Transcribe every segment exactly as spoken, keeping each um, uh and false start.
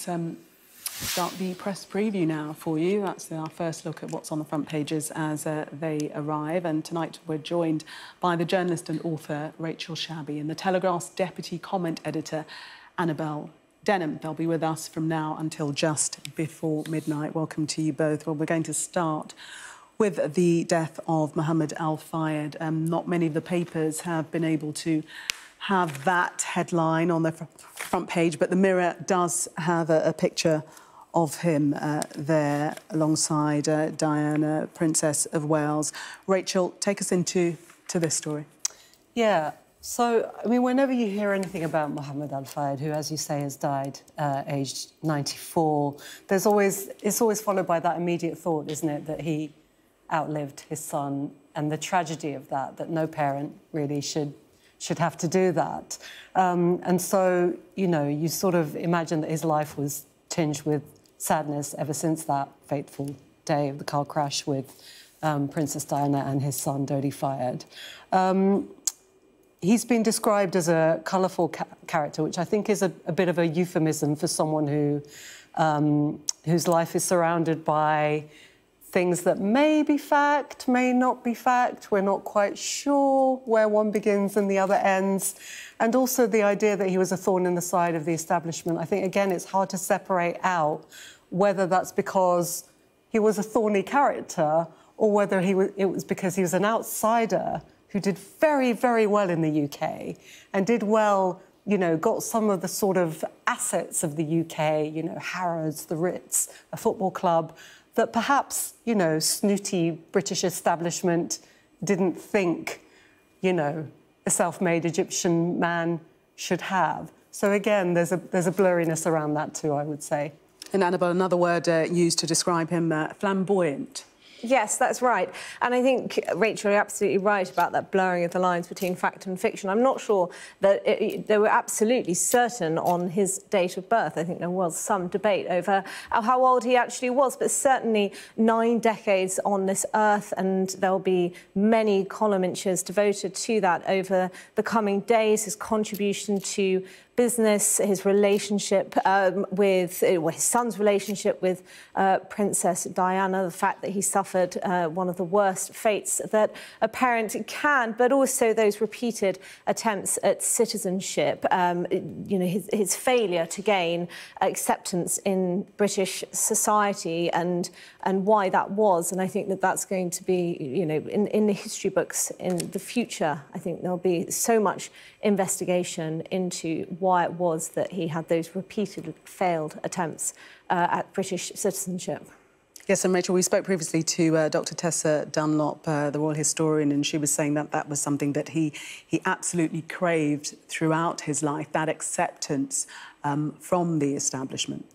Let's um, start the press preview now for you. That's our first look at what's on the front pages as uh, they arrive. And tonight we're joined by the journalist and author Rachel Shabby and the Telegraph's deputy comment editor Annabel Denham. They'll be with us from now until just before midnight. Welcome to you both. Well, we're going to start with the death of Mohamed Al-Fayed. Um, not many of the papers have been able to have that headline on the fr front page, but the Mirror does have a, a picture of him uh, there alongside uh, Diana, Princess of Wales. Rachel, take us into to this story. Yeah, so, I mean, whenever you hear anything about Mohamed Al-Fayed, who, as you say, has died uh, aged ninety-four, there's always, it's always followed by that immediate thought, isn't it, that he outlived his son and the tragedy of that, that no parent really should should have to do that. Um, and so, you know, you sort of imagine that his life was tinged with sadness ever since that fateful day of the car crash with um, Princess Diana and his son, Dodi Fayed. Um, he's been described as a colourful ca character, which I think is a, a bit of a euphemism for someone who um, whose life is surrounded by things that may be fact, may not be fact. We're not quite sure where one begins and the other ends. And also the idea that he was a thorn in the side of the establishment. I think, again, it's hard to separate out whether that's because he was a thorny character or whether he was, it was because he was an outsider who did very, very well in the U K and did well, you know, got some of the sort of assets of the U K, you know, Harrods, The Ritz, a football club, that perhaps, you know, snooty British establishment didn't think, you know, a self-made Egyptian man should have. So, again, there's a, there's a blurriness around that too, I would say. And, Annabel, another word uh, used to describe him, uh, flamboyant. Yes, that's right. And I think, Rachel, you're absolutely right about that blurring of the lines between fact and fiction. I'm not sure that it, they were absolutely certain on his date of birth. I think there was some debate over how old he actually was, but certainly nine decades on this earth, and there'll be many column inches devoted to that over the coming days, his contribution to business, his relationship um, with, well, his son's relationship with uh, Princess Diana, the fact that he suffered uh, one of the worst fates that a parent can, but also those repeated attempts at citizenship, um, you know, his, his failure to gain acceptance in British society and, and why that was. And I think that that's going to be, you know, in, in the history books in the future, I think there'll be so much investigation into why why it was that he had those repeated failed attempts uh, at British citizenship. Yes, and Rachel, we spoke previously to uh, Doctor Tessa Dunlop, uh, the royal historian, and she was saying that that was something that he, he absolutely craved throughout his life, that acceptance um, from the establishment.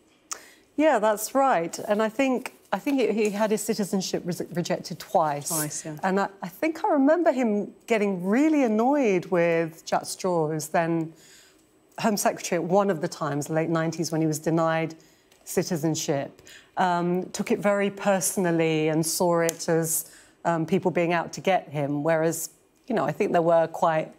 Yeah, that's right. And I think I think he, he had his citizenship re rejected twice. Twice, yeah. And I, I think I remember him getting really annoyed with Jack Straw, who's then Home Secretary at one of the times, the late nineties, when he was denied citizenship, um, took it very personally and saw it as um, people being out to get him, whereas, you know, I think there were quite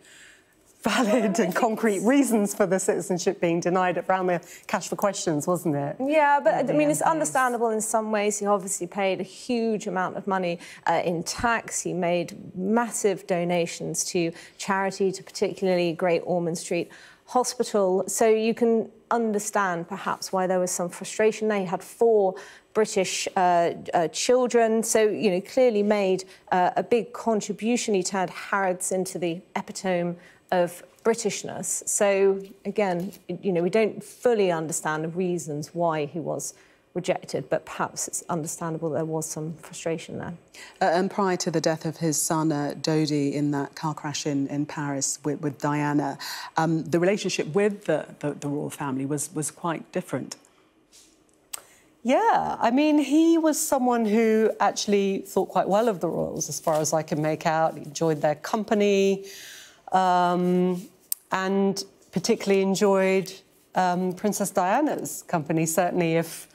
valid and concrete reasons for the citizenship being denied around the Cash for Questions, wasn't it? Yeah, but, I mean, it's understandable in some ways. He obviously paid a huge amount of money uh, in tax. He made massive donations to charity, to particularly Great Ormond Street Hospital, so you can understand perhaps why there was some frustration there. He had four British uh, uh, children, so, you know, clearly made uh, a big contribution. He turned Harrods into the epitome of Britishness. So, again, you know, we don't fully understand the reasons why he was rejected, but perhaps it's understandable there was some frustration there. Uh, and prior to the death of his son, uh, Dodi, in that car crash in, in Paris with, with Diana, um, the relationship with the, the, the royal family was, was quite different. Yeah, I mean, he was someone who actually thought quite well of the royals, as far as I can make out. He enjoyed their company um, and particularly enjoyed um, Princess Diana's company, certainly if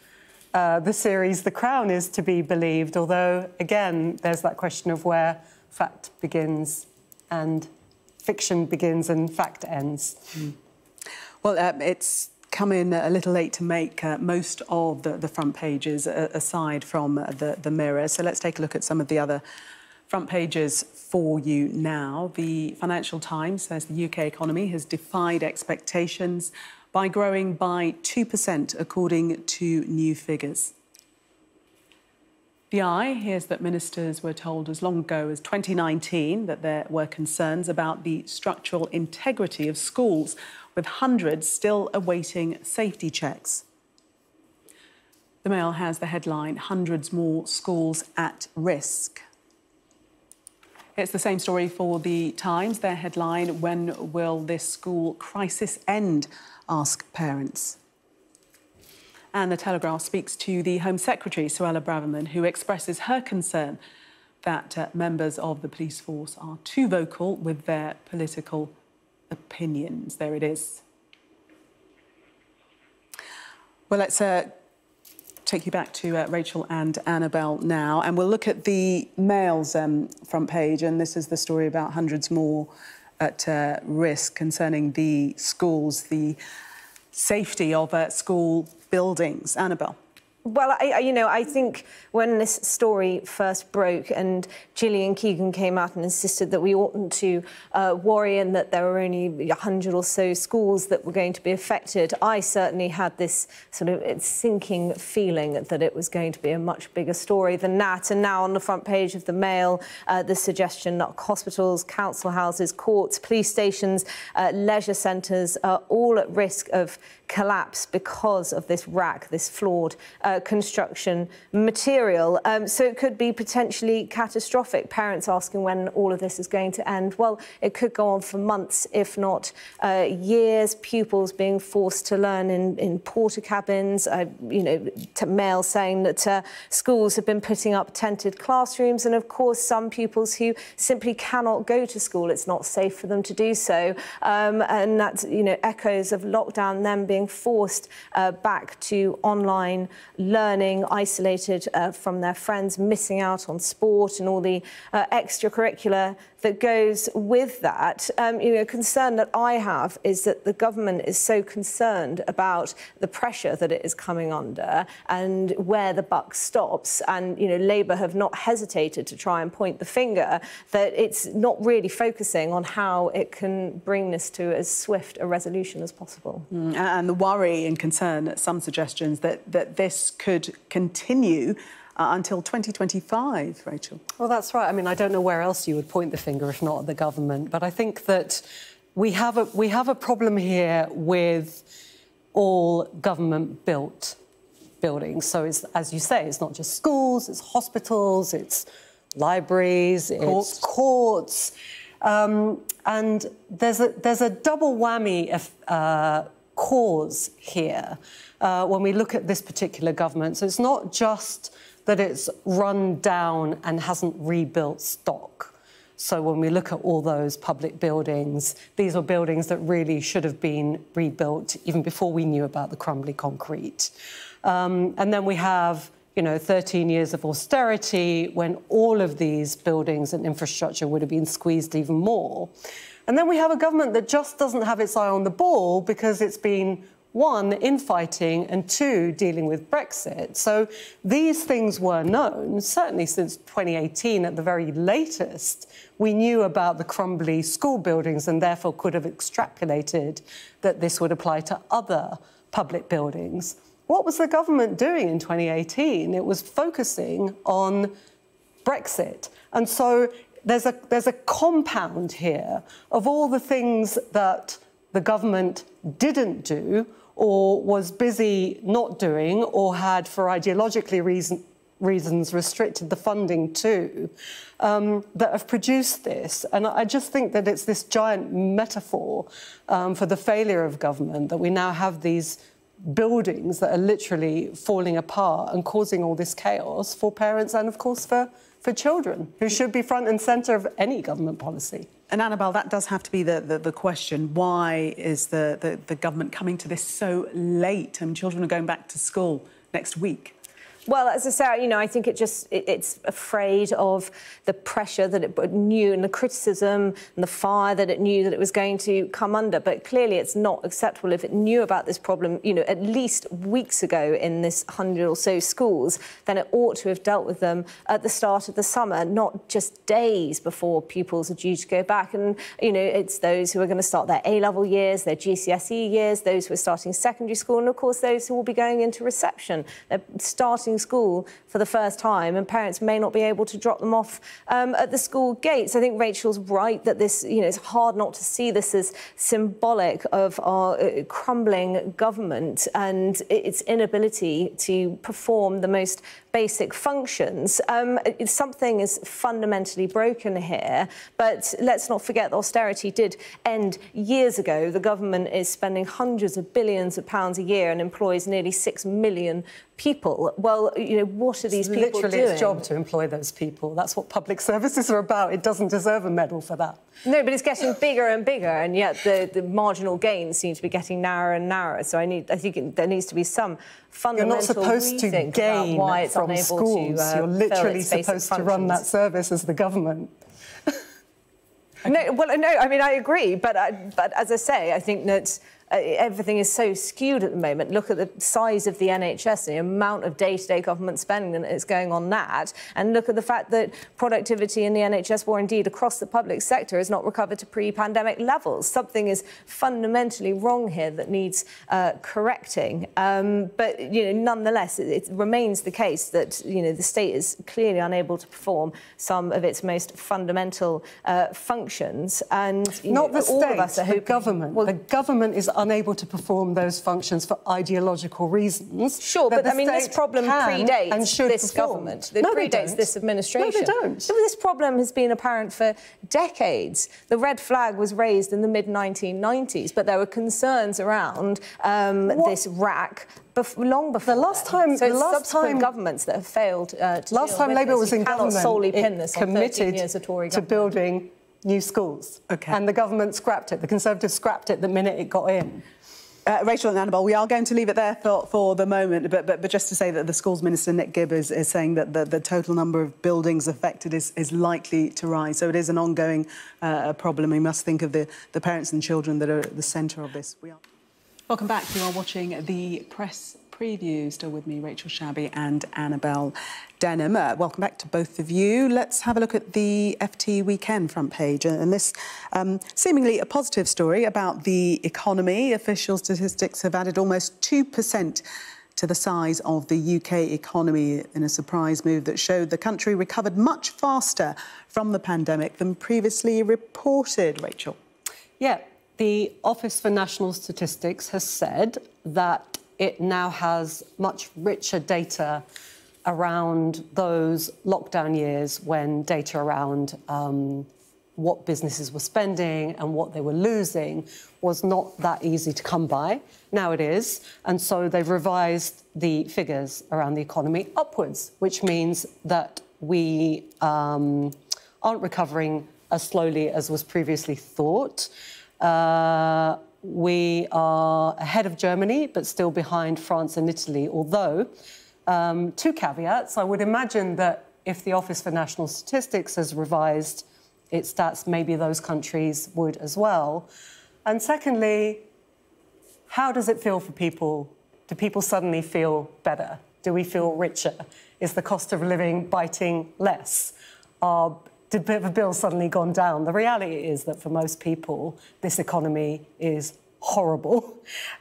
Uh, the series The Crown is to be believed, although, again, there's that question of where fact begins and fiction begins and fact ends. Mm. Well, um, it's come in a little late to make uh, most of the, the front pages, uh, aside from the, the Mirror. So let's take a look at some of the other front pages for you now. The Financial Times says the U K economy has defied expectations by growing by two percent, according to new figures. The Eye hears that ministers were told as long ago as twenty nineteen that there were concerns about the structural integrity of schools, with hundreds still awaiting safety checks. The Mail has the headline, hundreds more schools at risk. It's the same story for the Times. Their headline, when will this school crisis end, ask parents. And the Telegraph speaks to the Home Secretary, Suella Braverman, who expresses her concern that uh, members of the police force are too vocal with their political opinions. There it is. Well, let's uh, take you back to uh, Rachel and Annabel now, and we'll look at the Mail's um, front page, and this is the story about hundreds more at uh, risk concerning the schools, the safety of uh, school buildings. Annabel. Well, I, you know, I think when this story first broke and Gillian Keegan came out and insisted that we oughtn't to uh, worry and that there were only a hundred or so schools that were going to be affected, I certainly had this sort of sinking feeling that it was going to be a much bigger story than that. And now on the front page of the Mail, uh, the suggestion that hospitals, council houses, courts, police stations, uh, leisure centres are all at risk of collapse because of this rack, this flawed uh, construction material. Um, so it could be potentially catastrophic. Parents asking when all of this is going to end. Well, it could go on for months, if not uh, years. Pupils being forced to learn in, in porta cabins. Uh, you know, Mail saying that uh, schools have been putting up tented classrooms, and of course some pupils who simply cannot go to school. It's not safe for them to do so, um, and that's, you know, echoes of lockdown. Them being forced uh, back to online learning, isolated uh, from their friends, missing out on sport and all the uh, extracurricular that goes with that. Um, you know, concern that I have is that the government is so concerned about the pressure that it is coming under and where the buck stops. And, you know, Labour have not hesitated to try and point the finger that it's not really focusing on how it can bring this to as swift a resolution as possible. Mm, and the worry and concern at some suggestions that, that this could continue Uh, until twenty twenty-five, Rachel. Well, that's right. I mean, I don't know where else you would point the finger, if not at the government. But I think that we have a, we have a problem here with all government-built buildings. So, it's, as you say, it's not just schools, it's hospitals, it's libraries, courts. It's courts. Um, and there's a, there's a double whammy of, uh, cause here uh, when we look at this particular government. So it's not just that it's run down and hasn't rebuilt stock. So when we look at all those public buildings, these are buildings that really should have been rebuilt even before we knew about the crumbly concrete. Um, and then we have, you know, thirteen years of austerity when all of these buildings and infrastructure would have been squeezed even more. And then we have a government that just doesn't have its eye on the ball because it's been, one, infighting, and two, dealing with Brexit. So these things were known, certainly since twenty eighteen at the very latest. We knew about the crumbly school buildings and therefore could have extrapolated that this would apply to other public buildings. What was the government doing in twenty eighteen? It was focusing on Brexit. And so there's a, there's a compound here of all the things that the government didn't do or was busy not doing or had, for ideologically reason, reasons, restricted the funding to, um, that have produced this. And I just think that it's this giant metaphor um, for the failure of government, that we now have these buildings that are literally falling apart and causing all this chaos for parents and, of course, for for children, who should be front and centre of any government policy. And, Annabel, that does have to be the, the, the question. Why is the, the, the government coming to this so late? And children are going back to school next week. Well, as I say, you know, I think it just, it, it's afraid of the pressure that it knew and the criticism and the fire that it knew that it was going to come under. But clearly it's not acceptable if it knew about this problem, you know, at least weeks ago in this hundred or so schools, then it ought to have dealt with them at the start of the summer, not just days before pupils are due to go back. And, you know, it's those who are going to start their A level years, their G C S E years, those who are starting secondary school, and, of course, those who will be going into reception. They're starting school for the first time, and parents may not be able to drop them off um, at the school gates. I think Rachel's right that this, you know, it's hard not to see this as symbolic of our uh, crumbling government and its inability to perform the most basic functions. Um, something is fundamentally broken here, but let's not forget that austerity did end years ago. The government is spending hundreds of billions of pounds a year and employs nearly six million people. Well, you know, what are these people doing? It's literally its job to employ those people. That's what public services are about. It doesn't deserve a medal for that. No, but it's getting bigger and bigger, and yet the, the marginal gains seem to be getting narrower and narrower. So I need, I think it, there needs to be some fundamental rethink. You're not supposed to gain why it's from schools. To, uh, You're literally supposed to run that service as the government. No, well, no, I mean, I agree, but I, but as I say, I think that uh, everything is so skewed at the moment. Look at the size of the N H S, the amount of day-to-day government spending that is going on that, and look at the fact that productivity in the N H S, or indeed across the public sector, has not recovered to pre-pandemic levels. Something is fundamentally wrong here that needs uh, correcting. Um, but, you know, nonetheless, it, it remains the case that, you know, the state is clearly unable to perform some of its most fundamental uh, functions. And not the state, the government. Well, the government is unable to perform those functions for ideological reasons. Sure, but I mean, this problem predates this government. It predates this administration. No, they don't. So this problem has been apparent for decades. The red flag was raised in the mid nineteen nineties, but there were concerns around um, this rack. Bef long before the last then. time, so the last time governments that have failed. Uh, to last time Labour was in government, solely pin this on committed to building new schools. Okay. And the government scrapped it. The Conservatives scrapped it the minute it got in. Uh, Rachel and Annabelle, we are going to leave it there for, for the moment, but, but, but just to say that the Schools Minister, Nick Gibb, is, is saying that the, the total number of buildings affected is, is likely to rise. So it is an ongoing uh, problem. We must think of the, the parents and children that are at the centre of this. We are... Welcome back. You are watching the Press Preview. Still with me, Rachel Shabby and Annabelle Denham. Uh, welcome back to both of you. Let's have a look at the F T Weekend front page. And this um, seemingly a positive story about the economy. Official statistics have added almost two percent to the size of the U K economy in a surprise move that showed the country recovered much faster from the pandemic than previously reported. Rachel? Yeah. The Office for National Statistics has said that it now has much richer data around those lockdown years, when data around um, what businesses were spending and what they were losing was not that easy to come by. Now it is. And so they've revised the figures around the economy upwards, which means that we um, aren't recovering as slowly as was previously thought. Uh, we are ahead of Germany, but still behind France and Italy, although um, two caveats. I would imagine that if the Office for National Statistics has revised its stats, maybe those countries would as well. And secondly, how does it feel for people? Do people suddenly feel better? Do we feel richer? Is the cost of living biting less? Are Did the bill suddenly gone down? The reality is that for most people, this economy is horrible.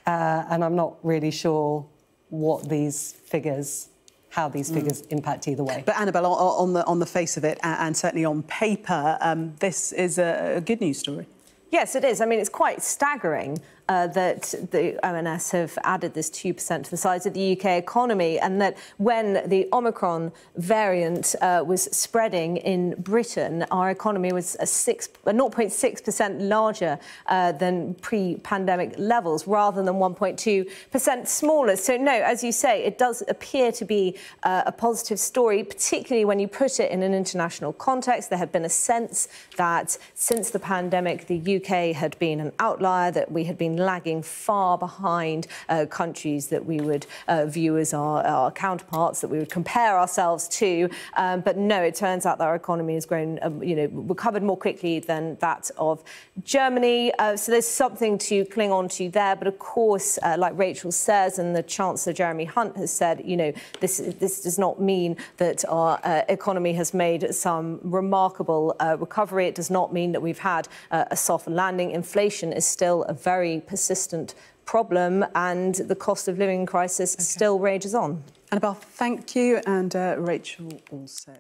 Uh, and I'm not really sure what these figures, how these figures mm. impact either way. But Annabelle, on, on, the, on the face of it, and certainly on paper, um, this is a, a good news story. Yes, it is. I mean, it's quite staggering. Uh, that the O N S have added this two percent to the size of the U K economy, and that when the Omicron variant uh, was spreading in Britain, our economy was a zero point six percent larger uh, than pre-pandemic levels, rather than one point two percent smaller. So, no, as you say, it does appear to be uh, a positive story, particularly when you put it in an international context. There had been a sense that since the pandemic, the U K had been an outlier, that we had been lagging far behind uh, countries that we would uh, view as our, our counterparts, that we would compare ourselves to. Um, but no, it turns out that our economy has grown, um, you know, recovered more quickly than that of Germany. Uh, so there's something to cling on to there. But of course, uh, like Rachel says, and the Chancellor Jeremy Hunt has said, you know, this this does not mean that our uh, economy has made some remarkable uh, recovery. It does not mean that we've had uh, a soft landing. Inflation is still a very persistent problem, and the cost of living crisis okay. still rages on. Annabelle, thank you, and uh, Rachel also.